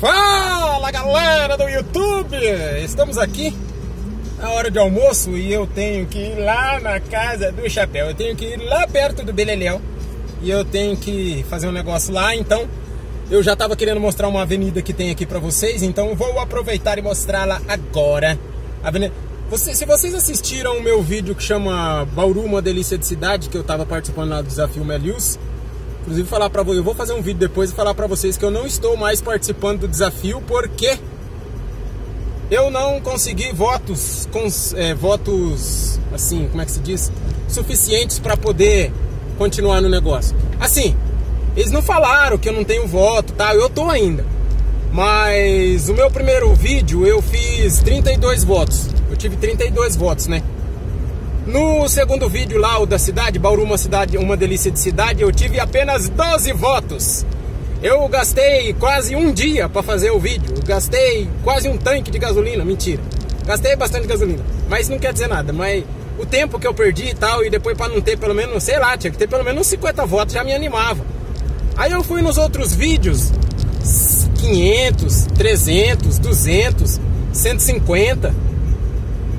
Fala galera do YouTube, estamos aqui na hora de almoço e eu tenho que ir lá na casa do Chapéu, eu tenho que ir lá perto do Beleléu e eu tenho que fazer um negócio lá, então eu já tava querendo mostrar uma avenida que tem aqui pra vocês, então vou aproveitar e mostrá-la agora. Avenida... Se vocês assistiram o meu vídeo que chama Bauru, uma delícia de cidade, que eu tava participando lá do desafio Melius, inclusive falar pra vocês, eu vou fazer um vídeo depois e falar pra vocês que eu não estou mais participando do desafio porque eu não consegui votos, votos assim, como é que se diz, suficientes pra poder continuar no negócio. Assim, eles não falaram que eu não tenho voto, tá? Eu tô ainda. Mas o meu primeiro vídeo eu fiz 32 votos. Eu tive 32 votos, né? No segundo vídeo lá, o da cidade, Bauru, uma delícia de cidade, eu tive apenas 12 votos. Eu gastei quase um dia para fazer o vídeo. Eu gastei quase um tanque de gasolina. Mentira. Gastei bastante gasolina. Mas não quer dizer nada. Mas o tempo que eu perdi e tal, e depois para não ter pelo menos, sei lá, tinha que ter pelo menos uns 50 votos, já me animava. Aí eu fui nos outros vídeos... 500, 300, 200, 150.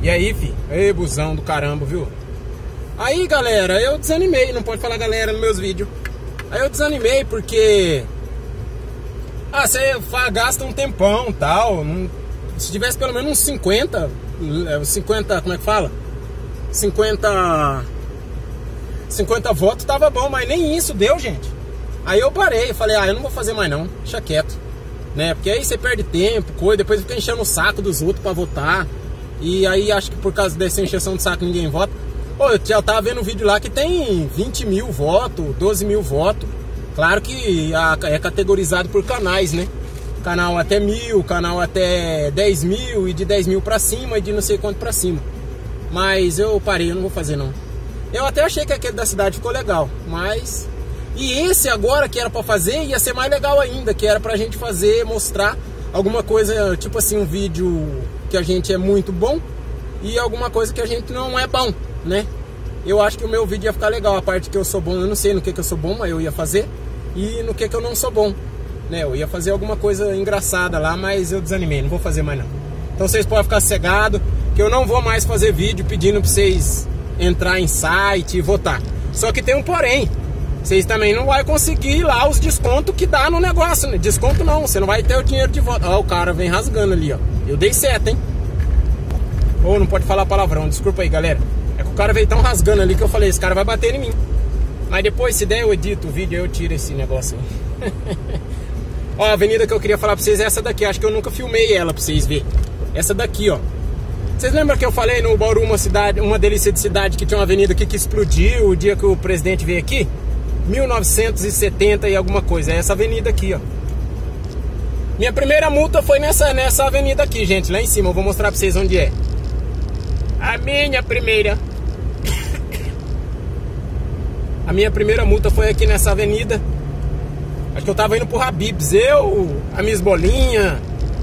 E aí, fi? Ei, busão do caramba, viu? Aí, galera, eu desanimei. Não pode falar galera nos meus vídeos. Aí eu desanimei porque... Ah, você gasta um tempão, tal. Se tivesse pelo menos uns 50... Como é que fala? 50 votos tava bom, mas nem isso deu, gente. Aí eu parei, falei, ah, eu não vou fazer mais não. Deixa quieto. Né? Porque aí você perde tempo, coisa, depois fica enchendo o saco dos outros pra votar. E aí acho que por causa dessa encheção de saco ninguém vota. Pô, eu já tava vendo um vídeo lá que tem 20 mil votos, 12 mil votos. Claro que é categorizado por canais, né? Canal até 1000, canal até 10 mil, e de 10 mil pra cima e de não sei quanto pra cima. Mas eu parei, eu não vou fazer não. Eu até achei que aquele da cidade ficou legal, mas... E esse agora que era pra fazer ia ser mais legal ainda, que era pra gente fazer, mostrar alguma coisa, tipo assim, um vídeo que a gente é muito bom e alguma coisa que a gente não é bom, né? Eu acho que o meu vídeo ia ficar legal, a parte que eu sou bom, eu não sei no que eu sou bom, mas eu ia fazer, e no que eu não sou bom, né? Eu ia fazer alguma coisa engraçada lá, mas eu desanimei, não vou fazer mais não. Então vocês podem ficar sossegados, que eu não vou mais fazer vídeo pedindo pra vocês entrar em site e votar. Só que tem um porém. Vocês também não vão conseguir lá os descontos que dá no negócio, né? Desconto não, você não vai ter o dinheiro de volta. Ó, o cara vem rasgando ali, ó. Eu dei seta, hein? Ou não pode falar palavrão, desculpa aí, galera. É que o cara veio tão rasgando ali que eu falei, esse cara vai bater em mim. Mas depois, se der, eu edito o vídeo e eu tiro esse negócio aí. Ó, a avenida que eu queria falar pra vocês é essa daqui. Acho que eu nunca filmei ela pra vocês verem. Essa daqui, ó. Vocês lembram que eu falei no Bauru, uma delícia de cidade, que tinha uma avenida aqui que explodiu o dia que o presidente veio aqui? 1970 e alguma coisa. É essa avenida aqui, ó. Minha primeira multa foi nessa avenida aqui, gente. Lá em cima, eu vou mostrar pra vocês onde é. A minha primeira multa foi aqui nessa avenida. Acho que eu tava indo pro Habib's. Eu, a Miss Bolinha,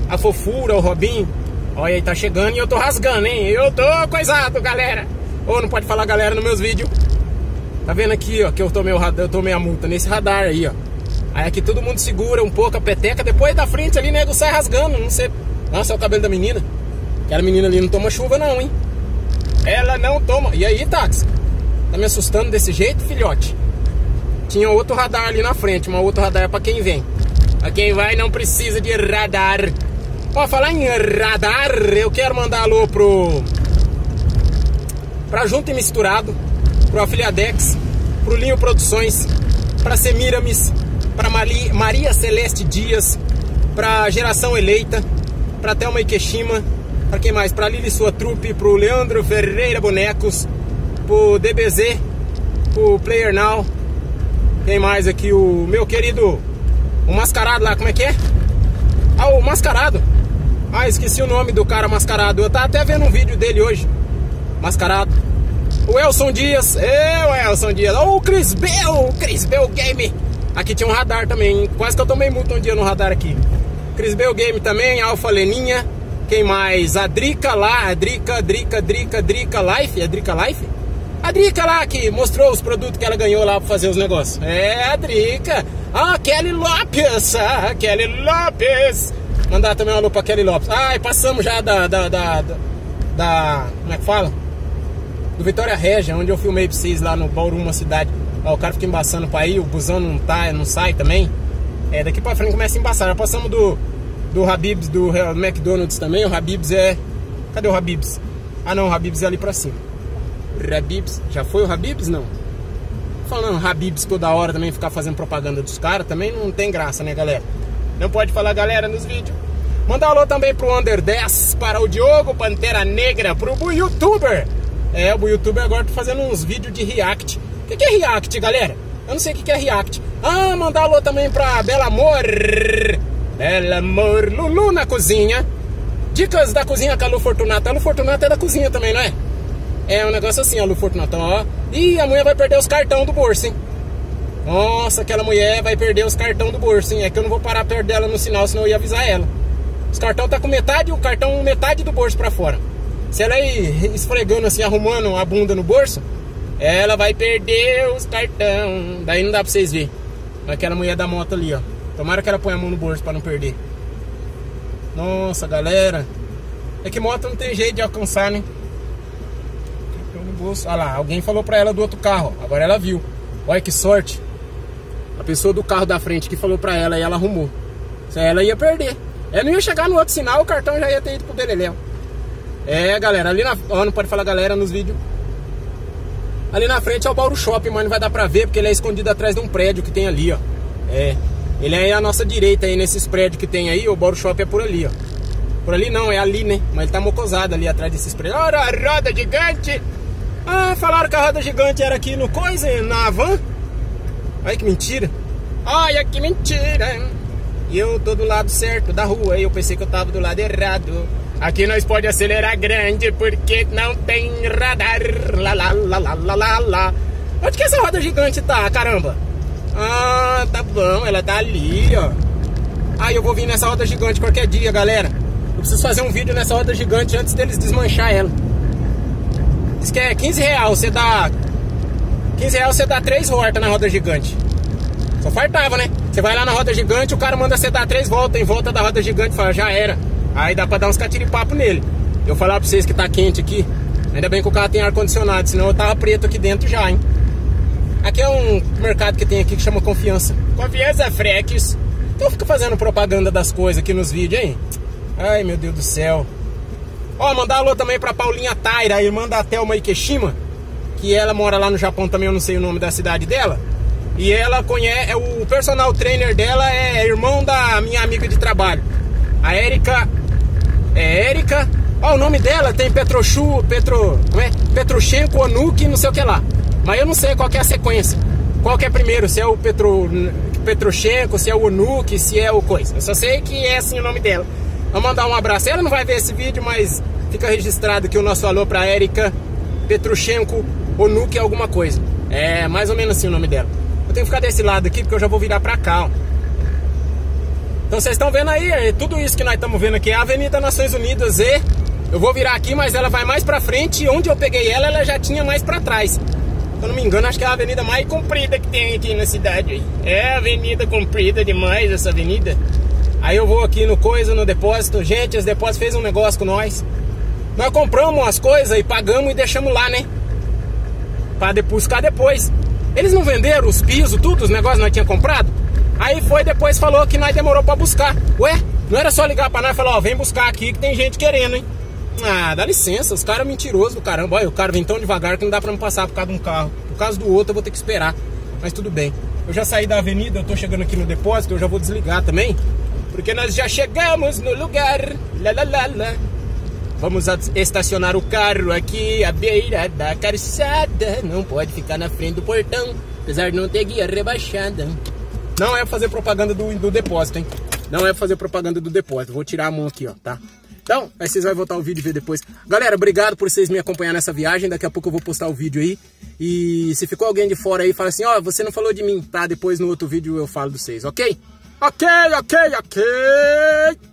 a Fofura, o Robinho. Olha aí, tá chegando e eu tô rasgando, hein. Eu tô coisado, galera. Ou não pode falar galera nos meus vídeos. Tá vendo aqui, ó, que eu tomei a multa nesse radar aí, ó. Aí aqui todo mundo segura um pouco a peteca. Depois da frente ali, nego sai rasgando. Não sei... Nossa, é o cabelo da menina. Aquela menina ali não toma chuva não, hein. Ela não toma... E aí, táxi? Tá me assustando desse jeito, filhote? Tinha outro radar ali na frente. Mas outro radar é pra quem vem. Pra quem vai não precisa de radar. Ó, falar em radar, eu quero mandar alô pra Junto e Misturado, pro Afiliadex, pro Linho Produções, pra Semiramis, pra Maria Celeste Dias, pra Geração Eleita, pra Thelma Ikeshima, pra quem mais? Pra Lili Sua Trupe, pro Leandro Ferreira Bonecos, pro DBZ, pro Player Now, quem mais aqui? O meu querido, o Mascarado lá, como é que é? Ah, o Mascarado! Ah, esqueci o nome do cara Mascarado, eu tava até vendo um vídeo dele hoje, Mascarado. O Elson Dias, o Crisbell Game. Aqui tinha um radar também, quase que eu tomei multa um dia no radar aqui. Crisbell Game também, Alfa Leninha. Quem mais? A Drica lá, a Drica Life? A Drica lá que mostrou os produtos que ela ganhou lá pra fazer os negócios. É, a Drica. Ah, Kelly Lopes. Mandar também um alô pra Kelly Lopes. Ai, passamos já da como é que fala? Do Vitória Régia, onde eu filmei pra vocês lá no Bauru, uma cidade. Ó, o cara fica embaçando pra ir, o busão não, tá, não sai também. É, daqui pra frente começa a embaçar. Já passamos do Habib's, do McDonald's também. O Habib's é... Cadê o Habib's? Ah não, o Habib's é ali pra cima. Habib's, já foi o Habib's? Não. Falando Habib's toda hora também, ficar fazendo propaganda dos caras, também não tem graça, né, galera? Não pode falar galera nos vídeos. Manda um alô também pro Under 10, para o Diogo Pantera Negra, pro YouTuber. É, o YouTuber agora tá fazendo uns vídeos de react. O que é react, galera? Eu não sei o que é react. Ah, mandar um alô também pra Bela Amor. Bela Amor, Lulu na cozinha. Dicas da cozinha com a Lu Fortunata. A Lu Fortunata é da cozinha também, não é? É um negócio assim, a Lu Fortunata, ó. Ih, a mulher vai perder os cartão do bolso, hein? Nossa, aquela mulher vai perder os cartão do bolso, hein? É que eu não vou parar perto dela no sinal, senão eu ia avisar ela. Os cartão tá com metade, o cartão metade do bolso pra fora. Se ela ir esfregando assim, arrumando a bunda no bolso, ela vai perder os cartão. Daí não dá pra vocês verem. Aquela mulher da moto ali, ó. Tomara que ela ponha a mão no bolso pra não perder. Nossa, galera. É que moto não tem jeito de alcançar, né? Olha lá, alguém falou pra ela do outro carro. Agora ela viu. Olha que sorte. A pessoa do carro da frente que falou pra ela e ela arrumou. Se ela ia perder. Ela não ia chegar no outro sinal, o cartão já ia ter ido pro Beleléu. É, galera, ali na... Ó, não pode falar galera nos vídeos. Ali na frente é o Bauru Shopping, mas não vai dar pra ver porque ele é escondido atrás de um prédio que tem ali, ó. É. Ele é à nossa direita aí, nesses prédios que tem aí. O Bauru Shopping é por ali, ó. Por ali não, é ali, né? Mas ele tá mocosado ali atrás desses prédios. Olha a roda gigante! Ah, falaram que a roda gigante era aqui no coisa, na van. Olha que mentira. Olha que mentira. E eu tô do lado certo da rua e eu pensei que eu tava do lado errado. Aqui nós pode acelerar grande porque não tem radar. Lá, lá, lá, lá, lá, lá. Onde que essa roda gigante tá, caramba? Ah, tá bom, ela tá ali, ó. Ah, eu vou vir nessa roda gigante qualquer dia, galera. Eu preciso fazer um vídeo nessa roda gigante antes deles desmanchar ela. Diz que é R$15, você dá... R$15 você dá 3 voltas na roda gigante. Só fartava, né? Você vai lá na roda gigante, o cara manda você dar 3 voltas em volta da roda gigante, fala, já era. Aí dá pra dar uns catiripapo nele. Eu falar pra vocês que tá quente aqui. Ainda bem que o carro tem ar-condicionado, senão eu tava preto aqui dentro já, hein? Aqui é um mercado que tem aqui que chama Confiança. Confiança Freques. Então fica fazendo propaganda das coisas aqui nos vídeos, hein? Ai, meu Deus do céu. Ó, mandar alô também pra Paulinha Taira, a irmã da Thelma Ikeshima, que ela mora lá no Japão também, eu não sei o nome da cidade dela. E ela conhece, o personal trainer dela é irmão da minha amiga de trabalho, a Erika. É Erika. Ó, o nome dela tem Petroshenko Onuki, não sei o que lá. Mas eu não sei qual que é a sequência. Qual que é primeiro, se é o Petroshenko, se é o Onuki, se é o coisa. Eu só sei que é assim o nome dela. Vamos mandar um abraço. Ela não vai ver esse vídeo, mas fica registrado aqui o nosso alô pra Erika Petroshenko Onuki alguma coisa. É, mais ou menos assim o nome dela. Eu tenho que ficar desse lado aqui porque eu já vou virar pra cá, ó. Então vocês estão vendo aí, tudo isso que nós estamos vendo aqui é a Avenida Nações Unidas e... Eu vou virar aqui, mas ela vai mais pra frente e onde eu peguei ela, ela já tinha mais pra trás. Se eu não me engano, acho que é a avenida mais comprida que tem aqui na cidade. É avenida comprida demais essa avenida. Aí eu vou aqui no coisa, no depósito. Gente, os depósitos fez um negócio com nós. Nós compramos as coisas e pagamos e deixamos lá, né? Pra buscar depois. Eles não venderam os pisos, tudo, os negócios que nós tínhamos comprado? Aí foi, depois falou que nós demorou pra buscar. Ué, não era só ligar pra nós e falar, ó, vem buscar aqui que tem gente querendo, hein? Ah, dá licença, os caras mentirosos do caramba. Olha, o cara vem tão devagar que não dá pra me passar por causa de um carro. Por causa do outro eu vou ter que esperar. Mas tudo bem. Eu já saí da avenida, eu tô chegando aqui no depósito, eu já vou desligar também. Porque nós já chegamos no lugar. Lá, lá, lá, lá. Vamos estacionar o carro aqui à beira da calçada. Não pode ficar na frente do portão, apesar de não ter guia rebaixada. Não é pra fazer propaganda do depósito, hein? Não é pra fazer propaganda do depósito. Vou tirar a mão aqui, ó, tá? Então, aí vocês vão voltar o vídeo e ver depois. Galera, obrigado por vocês me acompanharem nessa viagem. Daqui a pouco eu vou postar o vídeo aí. E se ficou alguém de fora aí, fala assim, ó, você não falou de mim, tá? Depois no outro vídeo eu falo de vocês, ok? Ok, ok, ok!